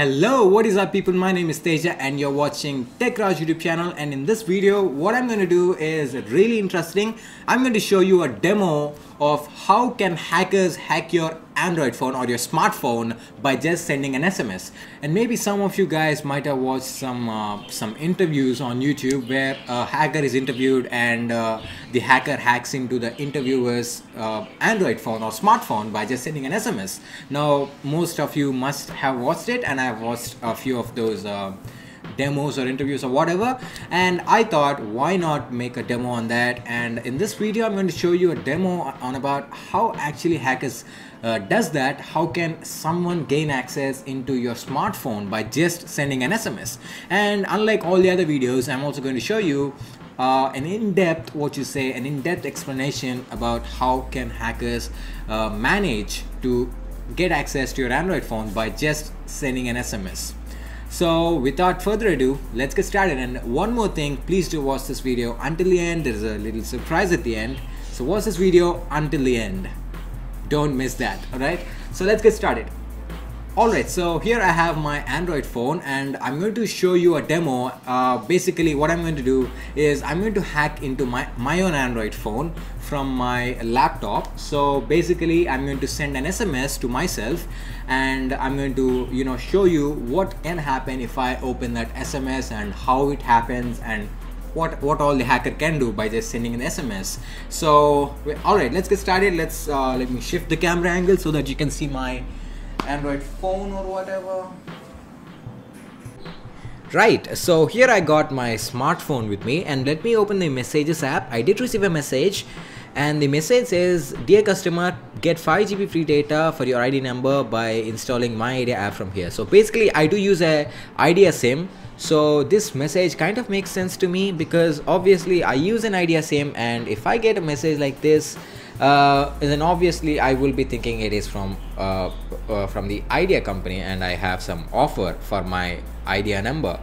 Hello, what is up people? My name is Teja and you're watching TechRaj YouTube channel, and in this video what I'm going to do is really interesting. I'm going to show you a demo of how can hackers hack your Android phone or your smartphone by just sending an SMS. And maybe some of you guys might have watched some interviews on YouTube where a hacker is interviewed and the hacker hacks into the interviewer's Android phone or smartphone by just sending an SMS. Now most of you must have watched it, and I've watched a few of those demos or interviews or whatever, and I thought why not make a demo on that. And in this video I'm going to show you a demo on about how actually hackers does that, how can someone gain access into your smartphone by just sending an SMS. And unlike all the other videos, I'm also going to show you an in-depth explanation about how can hackers manage to get access to your Android phone by just sending an SMS. So without further ado, let's get started. And one more thing, please do watch this video until the end. There's a little surprise at the end, so watch this video until the end, don't miss that. Alright, so let's get started. Alright, so here I have my Android phone and I'm going to show you a demo. Basically what I'm going to do is I'm going to hack into my own Android phone from my laptop. So basically I'm going to send an SMS to myself, and I'm going to show you what can happen if I open that SMS and how it happens and what all the hacker can do by just sending an SMS. So alright, let's get started. Let's let me shift the camera angle so that you can see my Android phone or whatever. Right, so here I got my smartphone with me, and let me open the messages app. I did receive a message, and the message says, "Dear customer, get 5GB free data for your ID number by installing My Idea app from here." So basically I do use a Idea SIM, so this message kind of makes sense to me because obviously I use an Idea SIM, and if I get a message like this, then obviously I will be thinking it is from the Idea company, and I have some offer for my Idea number.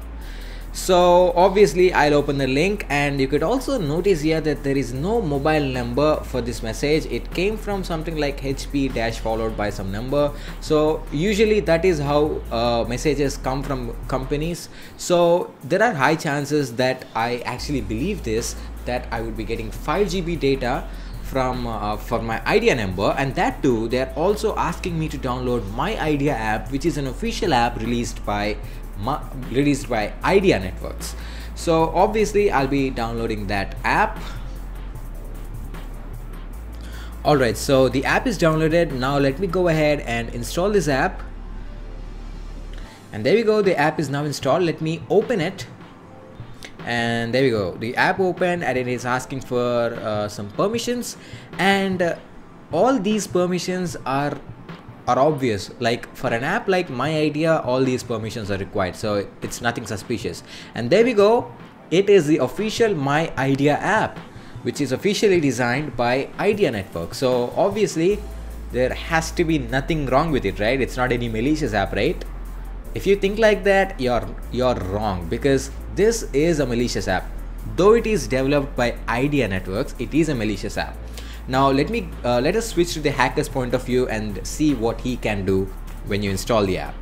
So obviously I'll open the link, and you could also notice here that there is no mobile number for this message. It came from something like HP dash followed by some number. So usually that is how messages come from companies. So there are high chances that I actually believe this, that I would be getting 5GB data for my Idea number, and that too they're also asking me to download My Idea app, which is an official app released by Idea Networks. So obviously I'll be downloading that app. Alright, so the app is downloaded. Now let me go ahead and install this app, and there we go, the app is now installed. Let me open it, and there we go, the app opened, and it is asking for some permissions, and all these permissions are obvious. Like for an app like My Idea, all these permissions are required, so it's nothing suspicious. And there we go, it is the official My Idea app, which is officially designed by Idea Network. So obviously there has to be nothing wrong with it, right? It's not any malicious app, right? If you think like that, you're wrong, because this is a malicious app. Though it is developed by Idea Networks, it is a malicious app. Now let us switch to the hacker's point of view and see what he can do when you install the app.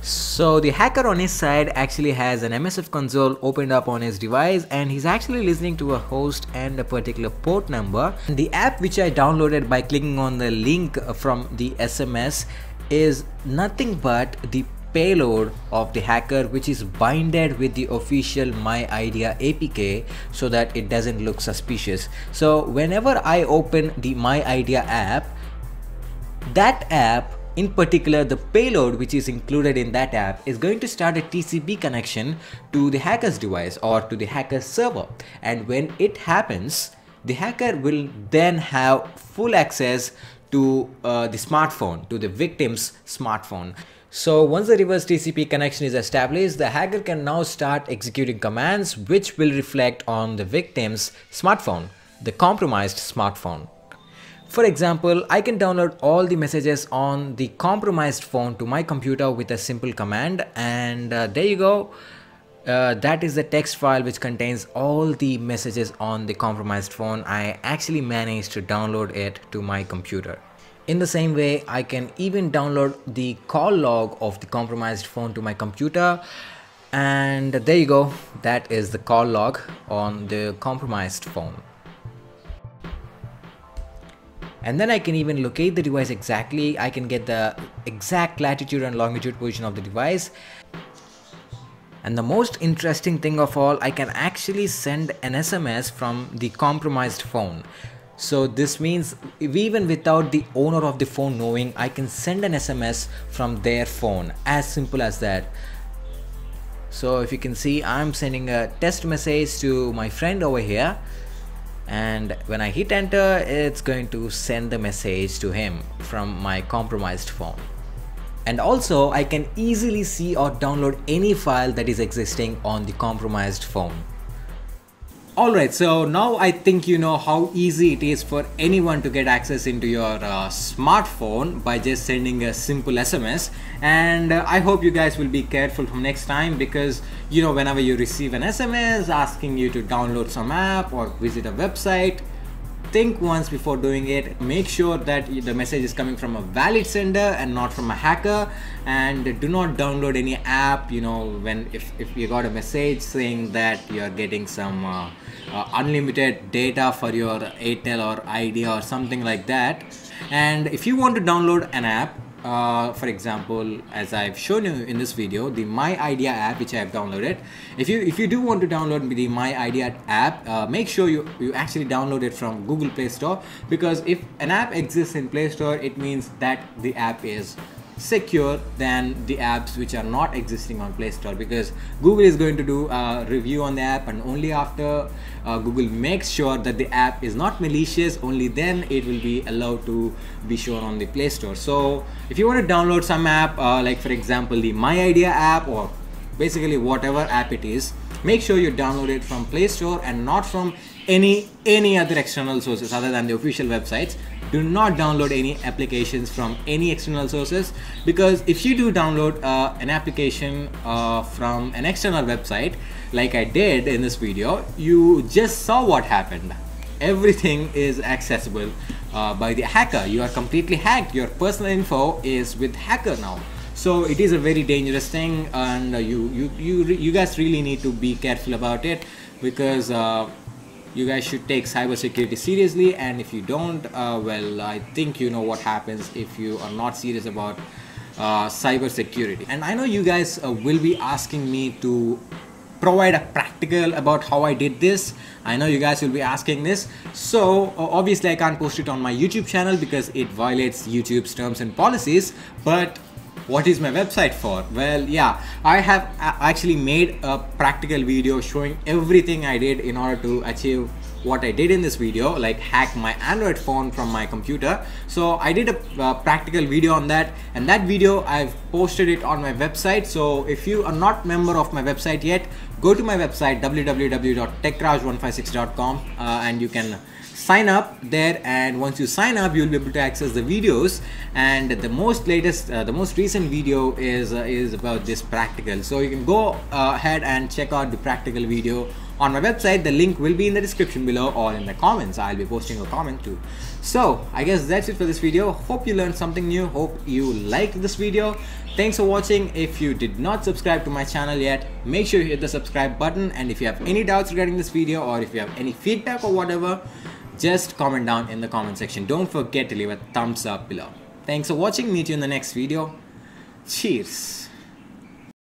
So the hacker on his side actually has an MSF console opened up on his device, and he's actually listening to a host and a particular port number. The app which I downloaded by clicking on the link from the SMS is nothing but the payload of the hacker, which is binded with the official My Idea APK so that it doesn't look suspicious. So whenever I open the My Idea app, that app in particular, the payload which is included in that app is going to start a TCP connection to the hacker's device or to the hacker's server, and when it happens, the hacker will then have full access to the smartphone, to the victim's smartphone. So once the reverse TCP connection is established, the hacker can now start executing commands which will reflect on the victim's smartphone, the compromised smartphone. For example, I can download all the messages on the compromised phone to my computer with a simple command, and there you go. That is the text file which contains all the messages on the compromised phone. I actually managed to download it to my computer. In the same way, I can even download the call log of the compromised phone to my computer. And there you go, that is the call log on the compromised phone. And then I can even locate the device exactly. I can get the exact latitude and longitude position of the device. And the most interesting thing of all, I can actually send an SMS from the compromised phone. So this means even without the owner of the phone knowing, I can send an SMS from their phone. As simple as that. So if you can see, I'm sending a text message to my friend over here. And when I hit enter, it's going to send the message to him from my compromised phone. And also, I can easily see or download any file that is existing on the compromised phone. Alright, so now I think you know how easy it is for anyone to get access into your smartphone by just sending a simple SMS. And I hope you guys will be careful from next time, because you know, whenever you receive an SMS asking you to download some app or visit a website, think once before doing it. Make sure that the message is coming from a valid sender and not from a hacker. And do not download any app, you know, if you got a message saying that you're getting some unlimited data for your Airtel or Idea or something like that. And if you want to download an app, for example, as I've shown you in this video, the My Idea app, which I have downloaded. If you do want to download the My Idea app, make sure you actually download it from Google Play Store, because if an app exists in Play Store, it means that the app is secure than the apps which are not existing on Play Store, because Google is going to do a review on the app, and only after Google makes sure that the app is not malicious, only then it will be allowed to be shown on the Play Store. So if you want to download some app, like for example the My Idea app or basically whatever app it is, make sure you download it from Play Store and not from any other external sources other than the official websites. Do not download any applications from any external sources, because if you do download an application from an external website, like I did in this video, you just saw what happened. Everything is accessible by the hacker. You are completely hacked. Your personal info is with hacker now. So it is a very dangerous thing, and you guys really need to be careful about it, because you guys should take cybersecurity seriously. And if you don't, well, I think you know what happens if you are not serious about cybersecurity. And I know you guys will be asking me to provide a practical about how I did this. I know you guys will be asking this. So obviously I can't post it on my YouTube channel because it violates YouTube's terms and policies. But what is my website for? Well, yeah, I have actually made a practical video showing everything I did in order to achieve what I did in this video, like hack my Android phone from my computer. So I did a practical video on that, and that video I've posted it on my website. So if you are not member of my website yet, go to my website www.techraj156.com and you can sign up there. And once you sign up, you'll be able to access the videos, and the most recent video is about this practical. So you can go ahead and check out the practical video on my website. The link will be in the description below or in the comments. I'll be posting a comment too. So I guess that's it for this video. Hope you learned something new. Hope you liked this video. Thanks for watching. If you did not subscribe to my channel yet, make sure you hit the subscribe button. And if you have any doubts regarding this video, or if you have any feedback or whatever, just comment down in the comment section. Don't forget to leave a thumbs up below. Thanks for watching. Meet you in the next video. Cheers.